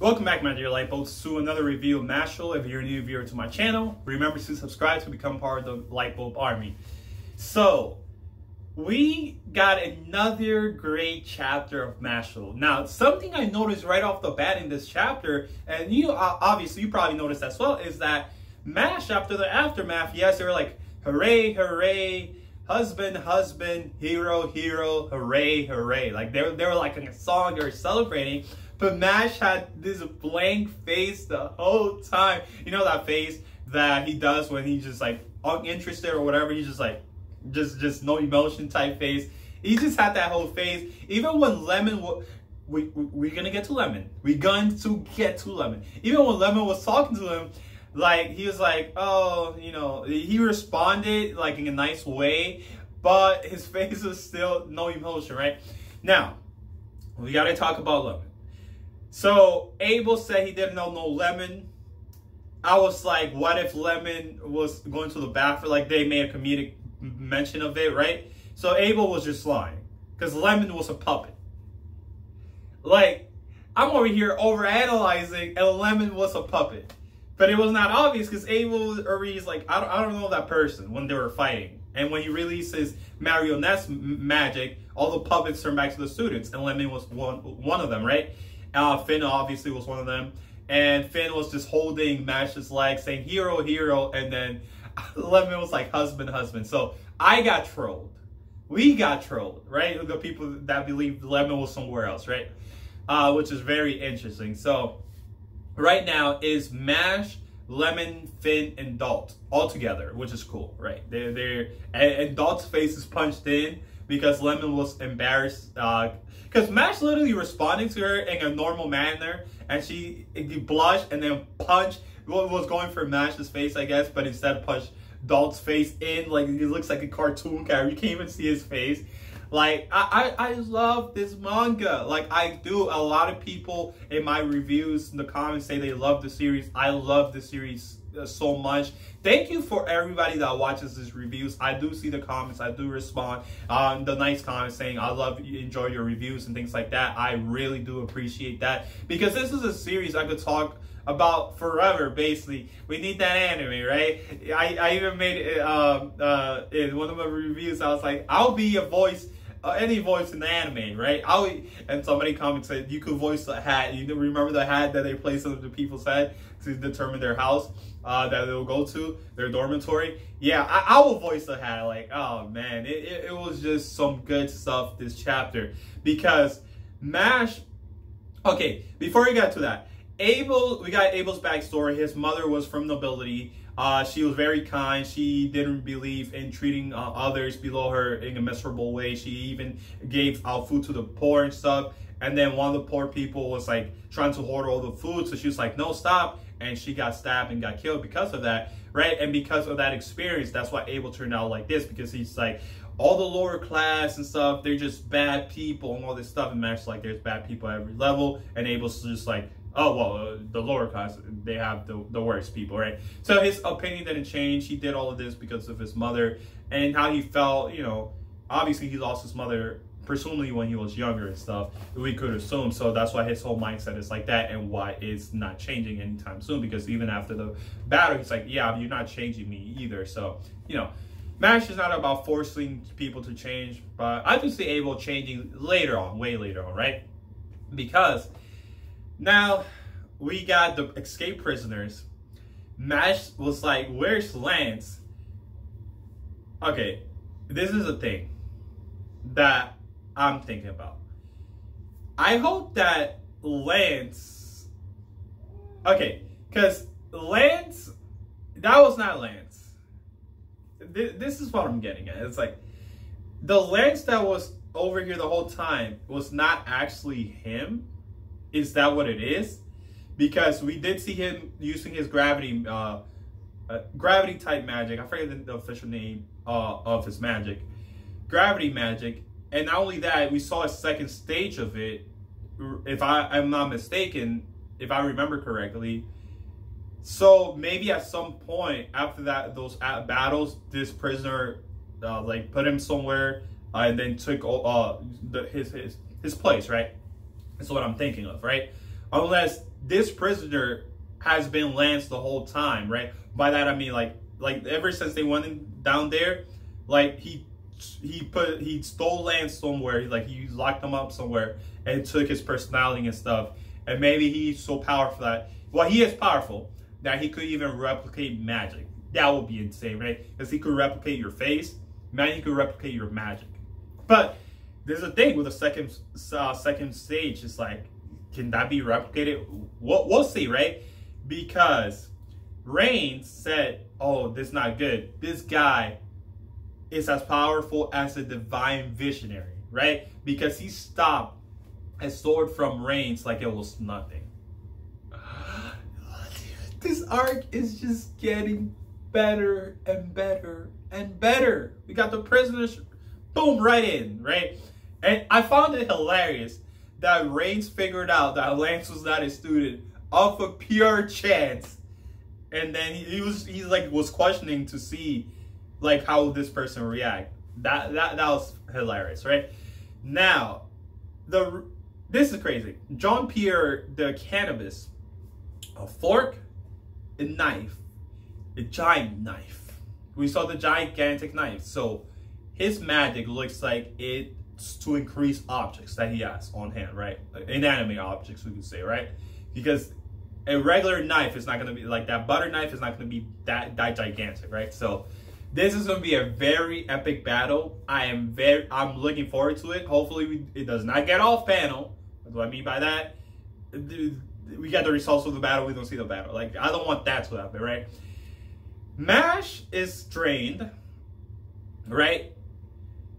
Welcome back, my dear light bulbs, to another review of Mashle. If you're a new viewer to my channel, remember to subscribe to become part of the light bulb army. So we got another great chapter of Mashle. Now, something I noticed right off the bat in this chapter, and you obviously you probably noticed as well, is that Mash, after the aftermath, yes, they were like, hooray, hooray, husband, husband, hero, hero, hooray, hooray. Like they were like in a song, they were celebrating. But Mash had this blank face the whole time. You know that face that he does when he's just like uninterested or whatever. He's just like, just no emotion type face. He just had that whole face. Even when Lemon, we're gonna get to Lemon. We're going to get to Lemon. Even when Lemon was talking to him, like he was like, oh, you know, he responded like in a nice way, but his face was still no emotion, right? Now, we gotta talk about Lemon. So Abel said he didn't know Lemon. I was like, what if Lemon was going to the bathroom? Like they made a comedic mention of it, right? So Abel was just lying because Lemon was a puppet. Like I'm over here overanalyzing, and Lemon was a puppet, but it was not obvious because Abel already is like, I don't know that person when they were fighting. And when he releases marionette magic, all the puppets turn back to the students, and Lemon was one of them, right? Finn obviously was one of them, and Finn was just holding Mash's leg saying hero, hero, and then Lemon was like husband, husband. So I got trolled. We got trolled, right? The people that believed Lemon was somewhere else, right? Which is very interesting. So right now is Mash, Lemon, Finn, and Dalt all together, which is cool, right? They're and Dalt's face is punched in because Lemon was embarrassed, because Mash literally responded to her in a normal manner, and she blushed and then punched what was going for Mash's face, I guess, but instead punched Dalt's face in. Like he looks like a cartoon character. You can't even see his face. Like I love this manga. Like I do. A lot of people in my reviews in the comments say they love the series. I love the series so much. Thank you for everybody that watches these reviews. I do see the comments. I do respond on the nice comments saying I love you, enjoy your reviews and things like that. I really do appreciate that, because this is a series I could talk about forever. Basically, we need that anime, right? I even made in one of my reviews, I was like, I'll be a voice, any voice in the anime, right? And somebody commented, said you could voice the hat. You remember the hat that they placed on the people's head to determine their house that they'll go to, their dormitory? Yeah, I will voice the hat. Like, oh man, it was just some good stuff this chapter, because Mash. Okay, before we get to that, Abel, we got Abel's backstory. His mother was from nobility. She was very kind. She didn't believe in treating others below her in a miserable way. She even gave out food to the poor and stuff. And then one of the poor people was like trying to hoard all the food, so she was like, no, stop. And she got stabbed and got killed because of that, right? And because of that experience, that's why Abel turned out like this, because he's like, all the lower class and stuff, they're just bad people and all this stuff. And Mash's like, there's bad people at every level. And Abel's just like, oh, well, the lower class, they have the worst people, right? So his opinion didn't change. He did all of this because of his mother and how he felt. You know, obviously he lost his mother personally when he was younger and stuff, we could assume. So that's why his whole mindset is like that, and why it's not changing anytime soon, because even after the battle, he's like, yeah, you're not changing me either. So, you know, Mash is not about forcing people to change, but I do see Abel changing later on, way later on, right? Because now we got the escape prisoners. Mash was like, where's Lance? Okay, this is a thing that I'm thinking about. I hope that Lance, okay, because Lance, that was not Lance. This is what I'm getting at. It's like the Lance that was over here the whole time was not actually him. Is that what it is? Because we did see him using his gravity gravity type magic. I forget the official name of his magic. Gravity magic. And not only that, we saw a second stage of it. If I'm not mistaken, if I remember correctly. So maybe at some point after that, those battles, this prisoner like put him somewhere and then took his place, right? That's what I'm thinking of, right? unless this prisoner has been Lance the whole time, right? By that I mean like ever since they went in, down there, like he stole Lance somewhere, like he locked him up somewhere and took his personality and stuff. And maybe he's so powerful that, well, he is powerful that he could even replicate magic. That would be insane, right? Because he could replicate your face, man. He could replicate your magic. But there's a thing with the second stage. It's like, can that be replicated? We'll see, right? Because Raynes said, "Oh, this is not good. This guy is as powerful as a divine visionary, right? Because he stopped a sword from Raynes like it was nothing." This arc is just getting better and better and better. We got the prisoners, boom, right in, right? And I found it hilarious that Raynes figured out that Lance was not a student off of pure chance. And then he was questioning to see like how this person react. That was hilarious, right? Now, this is crazy. Jean-Pierre, the cannabis, a fork, a knife, a giant knife. We saw the gigantic knife. So his magic looks like it's to increase objects that he has on hand, right? Inanimate objects, we could say, right? Because a regular knife is not going to be like that. Butter knife is not going to be that gigantic, right? So this is going to be a very epic battle. I'm looking forward to it. Hopefully it does not get off panel. What do I mean by that? We got the results of the battle. We don't see the battle. Like, I don't want that to happen, right? Mash is drained, right?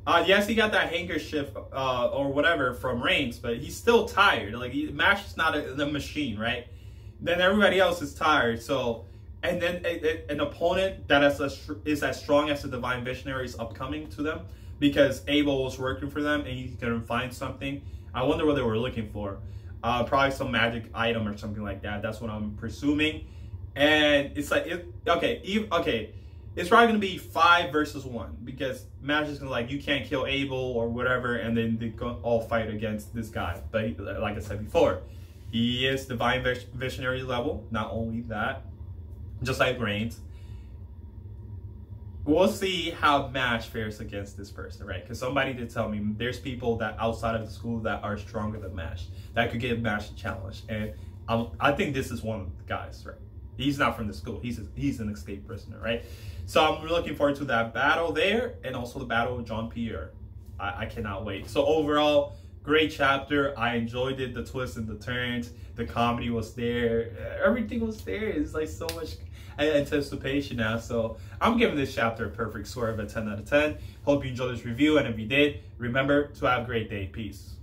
Yes, he got that handkerchief or whatever from Raynes, but he's still tired. Like, Mash is not a machine, right? Then everybody else is tired, so... And then an opponent that is as strong as the Divine Visionary is upcoming to them, because Abel was working for them and he couldn't find something. I wonder what they were looking for. Probably some magic item or something like that. That's what I'm presuming. And it's like, it's probably going to be 5 versus 1, because Mash is going to like, you can't kill Abel or whatever, and then they all fight against this guy. But he, like I said before, he is Divine Visionary level. Not only that, just like Raynes, we'll see how Mash fares against this person, right? Because somebody did tell me there's people that outside of the school that are stronger than Mash, that could give Mash a challenge. And I think this is one of the guys, right? He's not from the school. He's an escaped prisoner, right? So I'm looking forward to that battle there, and also the battle with Jean-Pierre. I cannot wait. So overall, great chapter. I enjoyed it. The twists and the turns, the comedy was there, everything was there. It's like so much anticipation now. So I'm giving this chapter a perfect score of a 10 out of 10. Hope you enjoyed this review, and if you did, remember to have a great day. Peace.